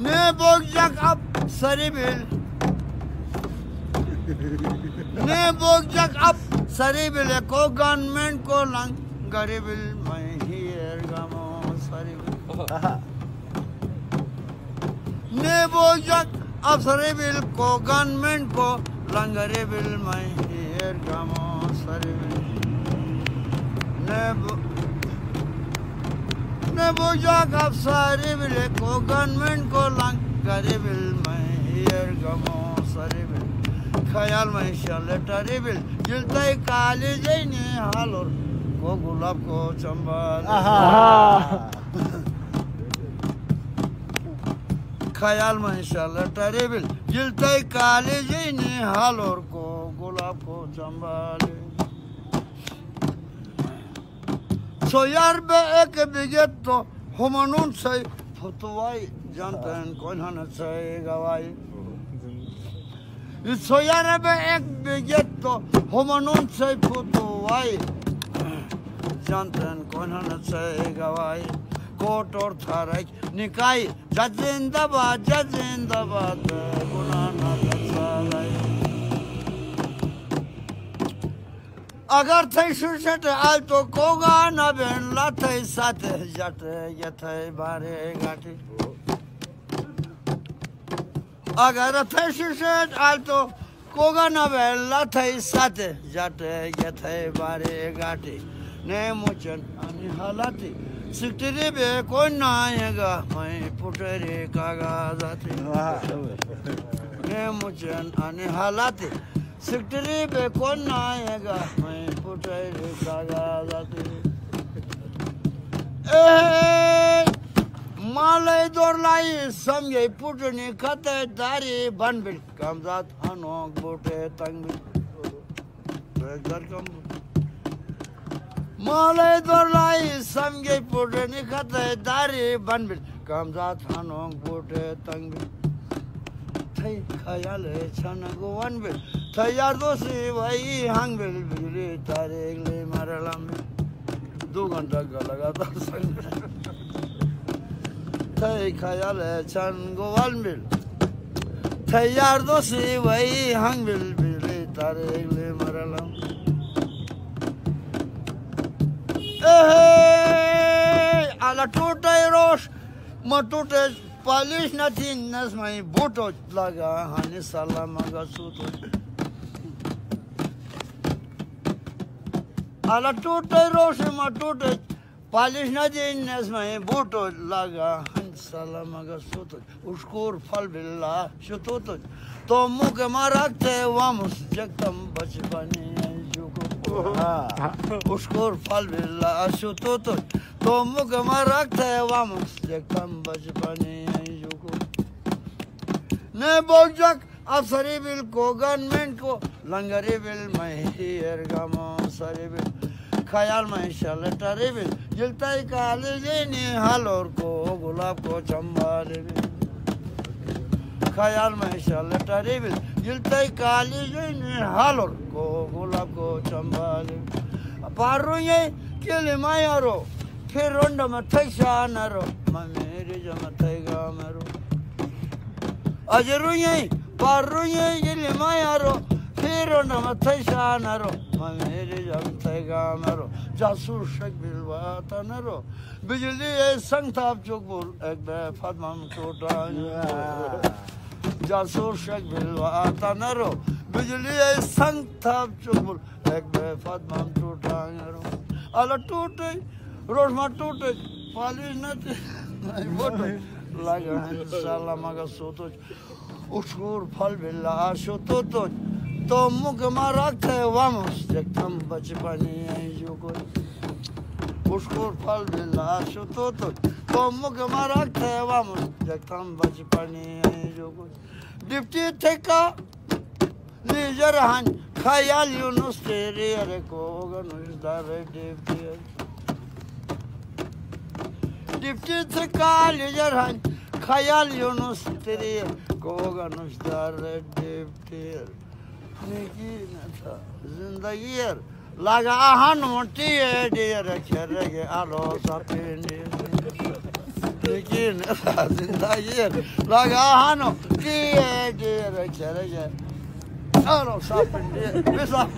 Ne boğacak Sarıbül? Ne boğacak Sarıbül'e kogan men kolan garibül mahir gamo Sarıbül. Ne boğacak Sarıbül kogan men kolan garibül mahir gamo Sarıbül. Ne bu ne boğacak Sarıbül'e kogan men kolan garibül mahir gamo Sarıbül. Hayal meşale tarıbül ciltay kalice nihal olur ko gulab ko çambar. Hayal meşale tarıbül ciltay kalice nihal olur ko gulab ko çambar. Soyar be ek biget to humanun say futuvay jantan koyhan say gavay. Soyar be ek biget to humanun say futuvay jantan koyhan say gavay. Kot or tharak nikay jaz zindabad gunana salay. Agar thay şurşet al to kogan ben la thay satı jatı yatay bare gati. Agar thay şurşet al to kogan ben la thay satı jatı yatay bare gati. Ne muçan ani halati siktiri be kon nayega mai putere kagazati. Ne muçan ani halati Siktiri be kon nayega mai putere kagazati. Malay dorlay samye putni kate dari banbil kamzat anok bute tangbil. Bezar kam. Malay dorlay samye putni kate dari banbil kamzat anok bute tangbil. Thay khayale chanago banbil. Tayyar dosi vayi hang bil bili taregle maralam do ghanta lagata sang tay khayal chan goval bil tayyar dosi vayi hang bil bili taregle maralam ala totay rosh matute polish natin nas mai botoj laga hani salamaga sutoj ala tutay roshma tutay polish nadin nasmay boto laga salamaga sutoj ushkur fal billah sutoj to mukh marakte vamos jagdam bachbani juko ushkur fal billah sutoj to mukh marakte vamos jagdam bachbani juko ne boljak Sarıbül kogan men ko langarıbül mahir gamo Sarıbül khayal meşale tarıbül ciltay kalizeni halor ko gulab ko çambalbil khayal meşale tarıbül ciltay kalizeni halor ko gulab ko çambalbil parruye kelimayaro ferondama tayşanaro mameri jamatayga maro ajruye parruye kelimayaro ferondama tayşanaro mameri jamtayga maro jasur şek bil vatanaro bijliye sangtap çokbul ekbe fatmam çota jasur şek bil vatanaro bijliye sangtap çokbul ekbe fatmam çota ala tutay roşma tutay pali nat boto laga salamaga sutoj ushkur fal billah sutoj to mukh marakte vamos jagdam bachbani juko ushkur fal billah sutoj to mukh marakte vamos jagdam bachbani juko dipti theka nijer han khayal yunus teri ko ganus dare dipti dipti tekal yerhan khayal yunus teri koganus dar diptir niki nata zindagi yer Laga hanutiye diyerek herrege alo sapini. Dikin zindayer. Laga hanutiye diyerek herrege alo sapini. Mesela.